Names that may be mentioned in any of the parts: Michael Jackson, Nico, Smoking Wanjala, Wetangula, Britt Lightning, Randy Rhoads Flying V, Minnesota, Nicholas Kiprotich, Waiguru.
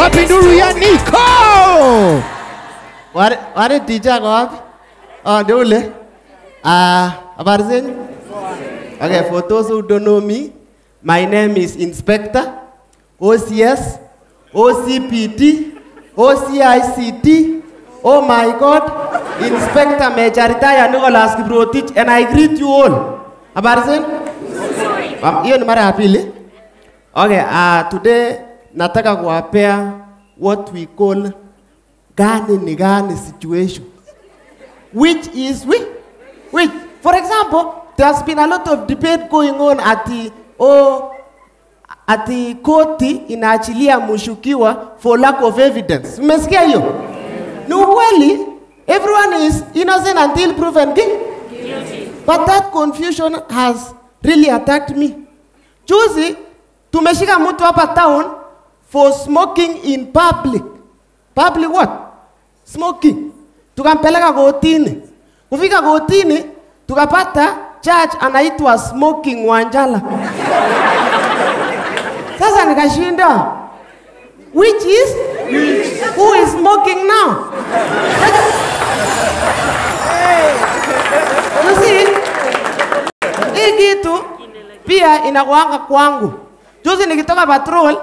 Wapi Nuru ya Nico. Wale tija kwa wapi? Oh, ndio ule. Habari zenu? Okay, for those who don't know me, my name is Inspector OCS OCPT OCICT. Oh my God. Inspector Major Retire Nicholas Kiprotich, and I greet you all. Sorry. Okay, today nataka kuwapea what we call gani ni gani situation. Which is which. For example, there's been a lot of debate going on at the koti inaachilia mushukiwa for lack of evidence. Mmesikia hiyo? Ni ukweli. Everyone is innocent until proven guilty. But that confusion has really attacked me. Juzi, tumeshika mtu hapa town for smoking in public. Public what? Smoking. Tukampeleka kotini. Kufika kotini, tukapata judge anaitwa Smoking Wanjala. Sasa nikashinda. Which is? Who is smoking now? You see, hii kitu pia inakuanga kwangu. Juzi nikitoka patrol,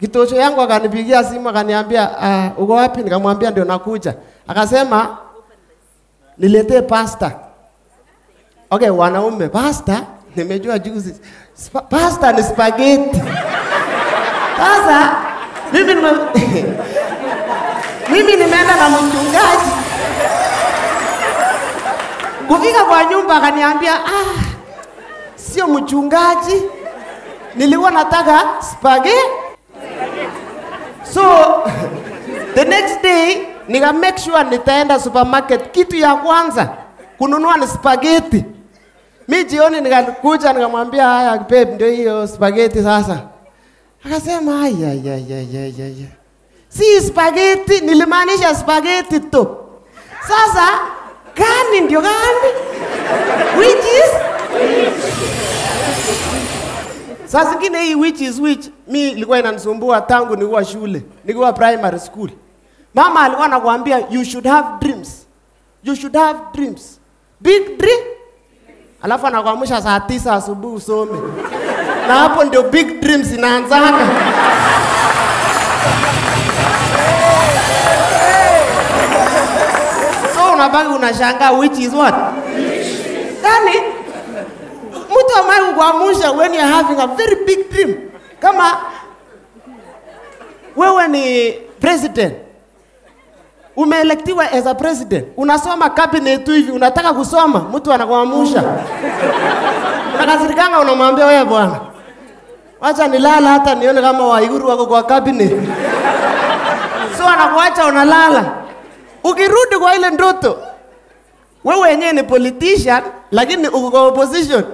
kitocho yangu akanipigia simu akaniambia, uko wapi? Nikamwambia ndio nakuja. Akasema niletee pasta. Okay, wanaume, pasta nimejua juzi. Pasta ni spaghetti. Sasa mimi nimeenda na mchungaji. Kufika kwa nyumba akaniambia, sio mchungaji, nilikuwa nataka spaghetti. So the next day nika make sure nitaenda supermarket, kitu ya kwanza kununua ni spaghetti. Mimi jioni nikakuja nikamwambia, haya babe, ndio hiyo spaghetti sasa. Akasema ay. Si spaghetti, nilimaanisha spaghetti tu. Sasa gani ndio gani? Which is? Sasa kingine hii which is which, mimi nilikuwa inanisumbua tangu nilikuwa shule, nilikuwa primary school. Mama alikuwa anakuambia you should have dreams. You should have dreams. Big dream. Alafu anakuamsha saa 9 asubuhi usome. Na hapo ndio big dreams inaanzaka. So unabaki unashangaa which is what? Gani? Mtu ambaye kuamsha when you are having a very big dream. Kama wewe ni president. Umeelektiwa as a president. Unasoma cabinet tu hivi, unataka kusoma, mtu anakuamsha. Unakasirikanga unamwambia wewe bwana, wacha nilala hata nione kama waiguru wako kwa cabinet. So anakuacha unalala. Ukirudi kwa ile ndoto, wewe yenyewe ni politician lakini uko kwa opposition.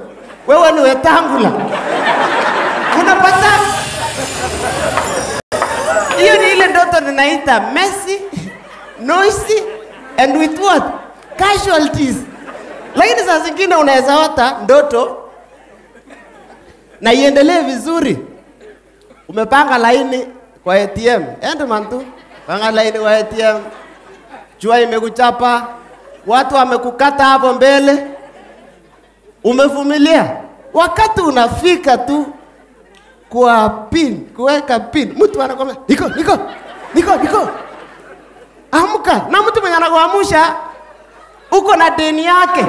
Wewe ni wetangula. Unapata hiyo ni ile ndoto ninaita messy, noisy and with what? Casualties. Lakini saa zingine unaweza hata ndoto na iendelee vizuri. Umepanga laini kwa ATM. Ende mantu. Panga laini kwa ATM. Jua imekuchapa. Watu wamekukata hapo mbele. Umevumilia. Wakati unafika tu kwa pin, kuweka pin, mtu anakwambia, Niko. Amka. Na mtu mwenye anakuamsha uko na deni yake.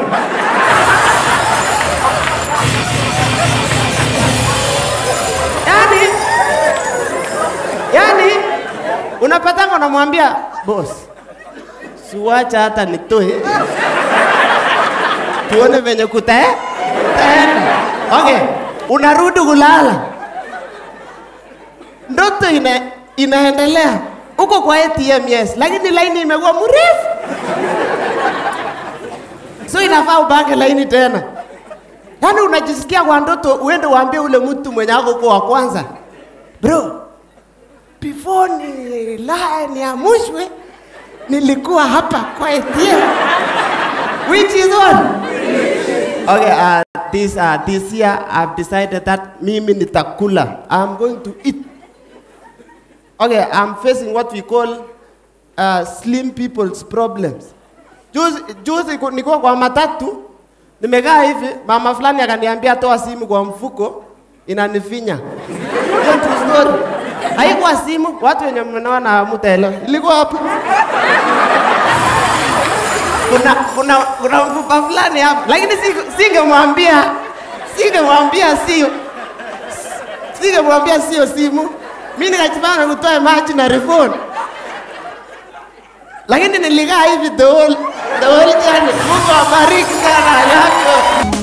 Unapatanga unamwambia boss, siwacha hata nitoe. Tuone venye kutae. Okay, unarudi kulala. Ndoto inaendelea. Uko kwa ATM yes, lakini line imekuwa mrefu. So inafaa ubange line tena. Yaani unajisikia kwa ndoto uende uambie ule mtu mwenye ako wa kwanza. Bro, before niamushwe, nilikuwa hapa kwa ATM. Which is on? Okay, this year I've decided that mimi nitakula. I'm going to eat. Okay, I'm facing what we call slim people's problems. Juzi niko kwa matatu, nimekaa hivi, mama fulani akaniambia toa simu kwa mfuko, inanifinya. Haikuwa simu, watu wenye mnaona mtaelewa. Ilikuwa hapa. Kuna mfupa fulani hapa. Lakini singemwambia sio simu. Mimi nikajipanga kutoa maji na refund. Lakini nilikaa hivi the whole time. Mungu abariki sana yako.